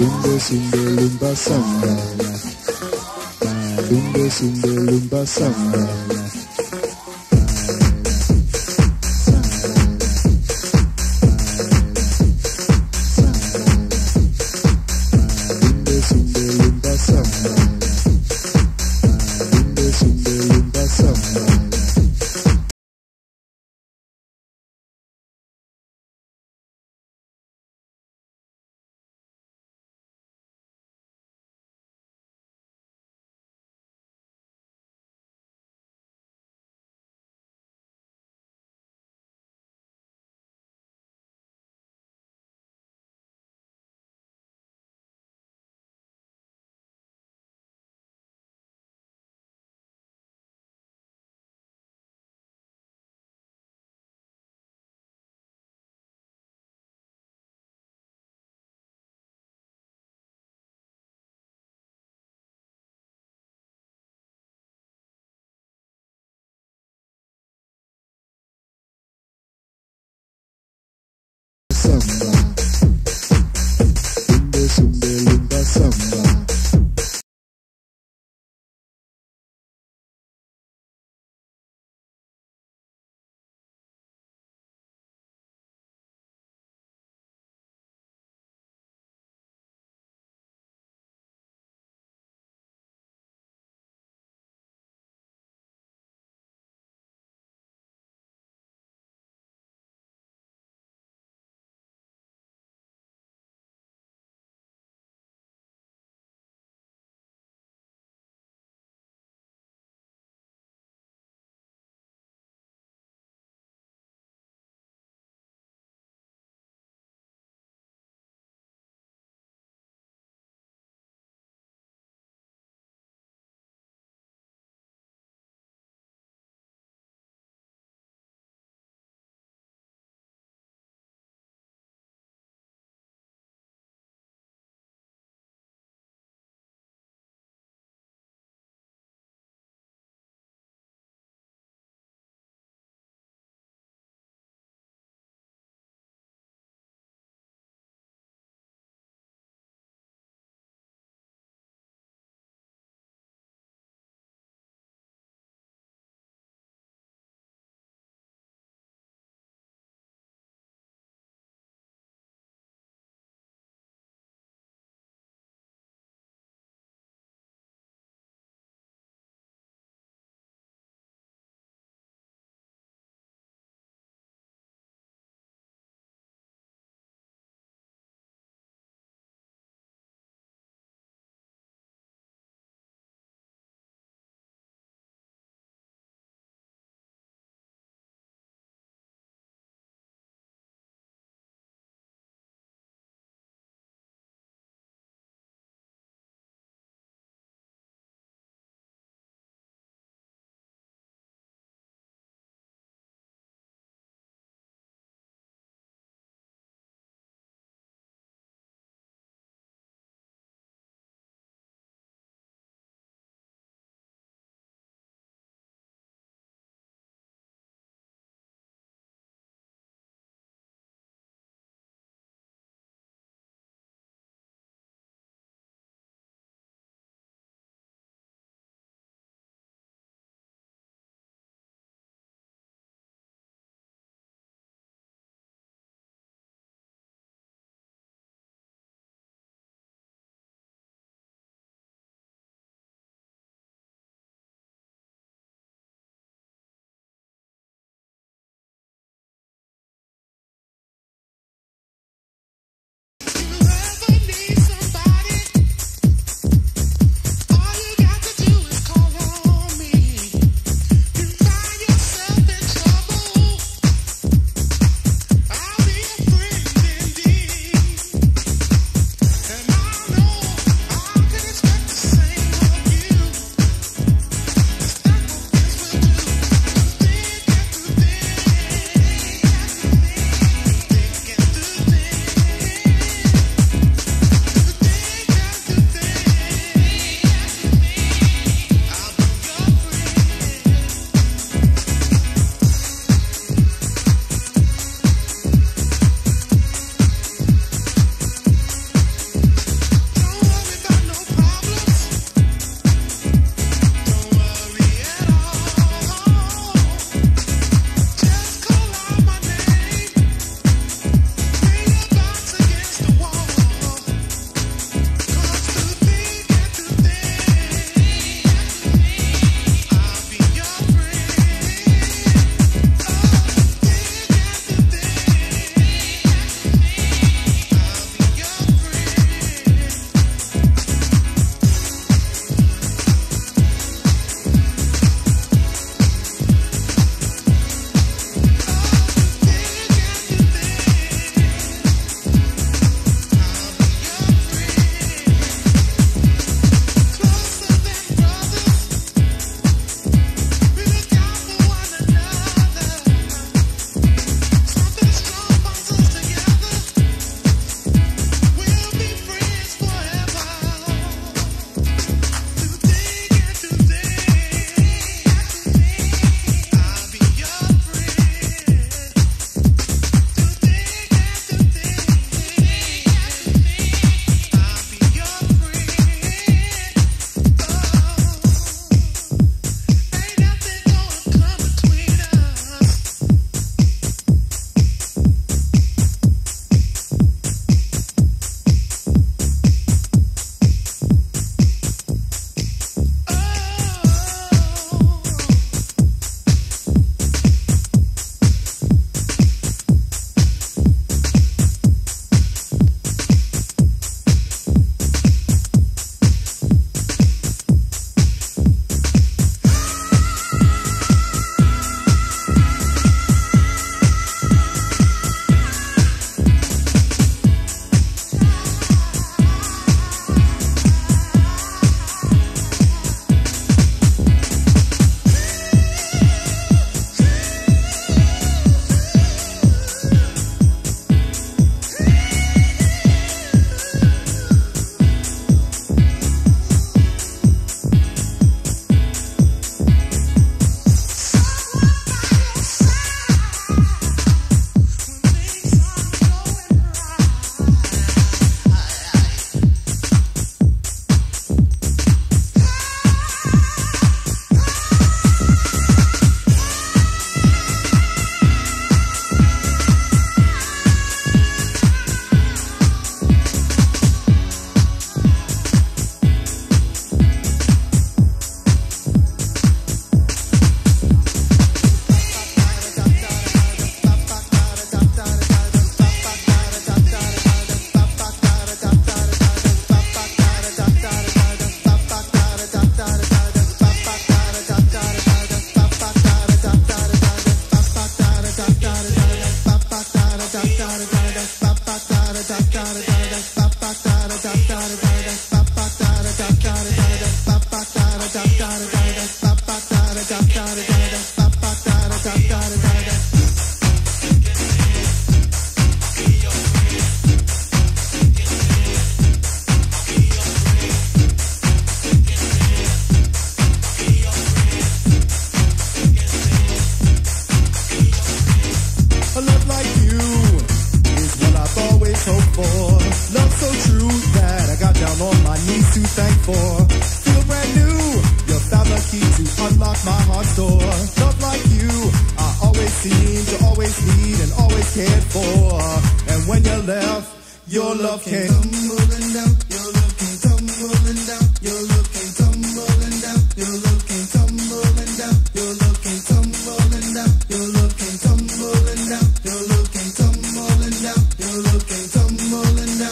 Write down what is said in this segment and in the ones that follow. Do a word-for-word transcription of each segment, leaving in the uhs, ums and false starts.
Lumba Simba Lumba Samba Lumba Simba Lumba Samba thanked for. Feel brand new, your sound the key to unlock my heart's door. Love like you, I always seem to always need and always cared for. And when you're left, your love came tumbling down. Your love came tumbling down. Your love came tumbling down. Your love came tumbling down. Your love came tumbling down. Your love came tumbling down. Your love came tumbling down. Your love came tumbling down. Your love came tumbling down. Your love came tumbling down.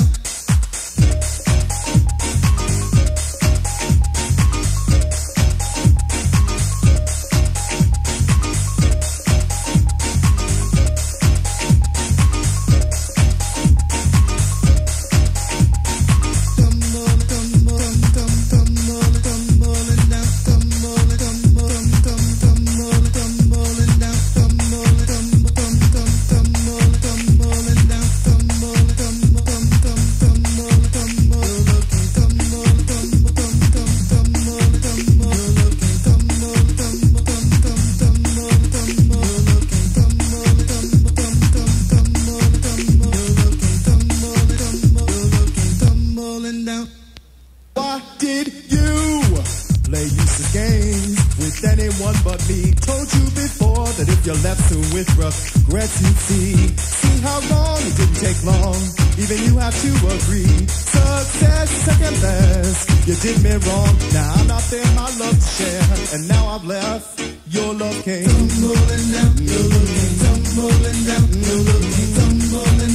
Your love came tumbling down.